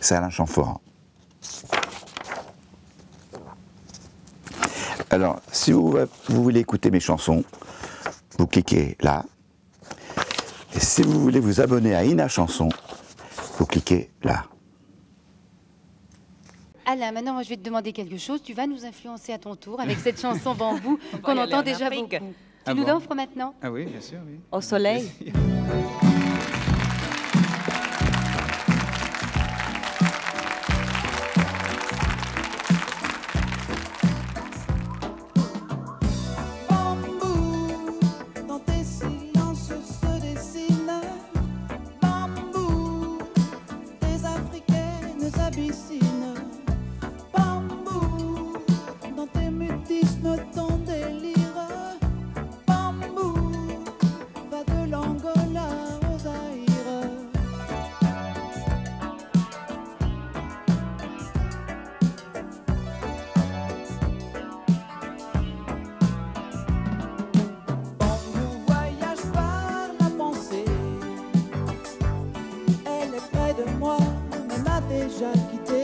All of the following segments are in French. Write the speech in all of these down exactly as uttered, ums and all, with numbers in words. c'est Alain Chamfort. Alors, si vous, vous voulez écouter mes chansons, vous cliquez là. Et si vous voulez vous abonner à Ina Chansons, vous cliquez là. Alain, maintenant moi, je vais te demander quelque chose. Tu vas nous influencer à ton tour avec cette chanson Bambou qu'on entend en déjà Afrique. beaucoup. Ah tu bon. nous l'offres maintenant? Ah oui, bien sûr. Oui. Au soleil. Bambou, dans tes mutismes, ton délire. Bambou, va de l'Angola au Zaïre. Bambou voyage par ma pensée. Elle est près de moi, mais m'a déjà quitté.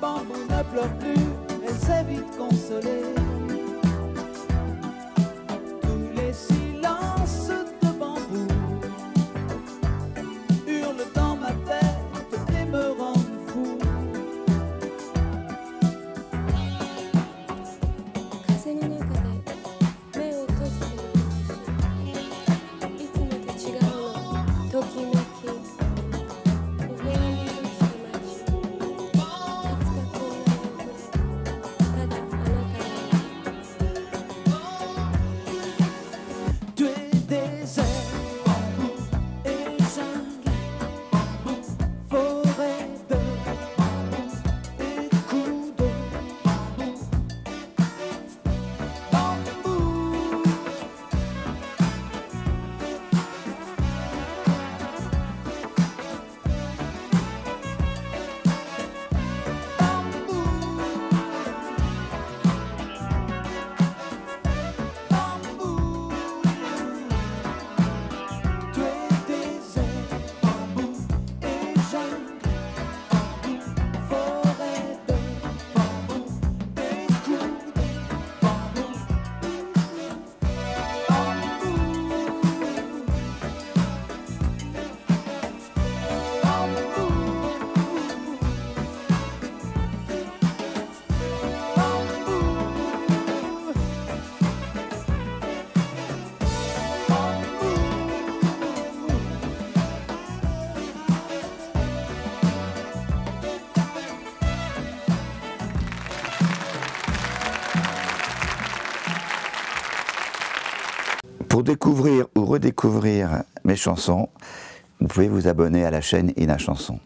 Bambou ne pleure plus, elle s'est vite consolée. Tous les silences de Bambou hurlent dans ma tête et me rendent fou. Pour découvrir ou redécouvrir mes chansons, vous pouvez vous abonner à la chaîne Ina Chansons.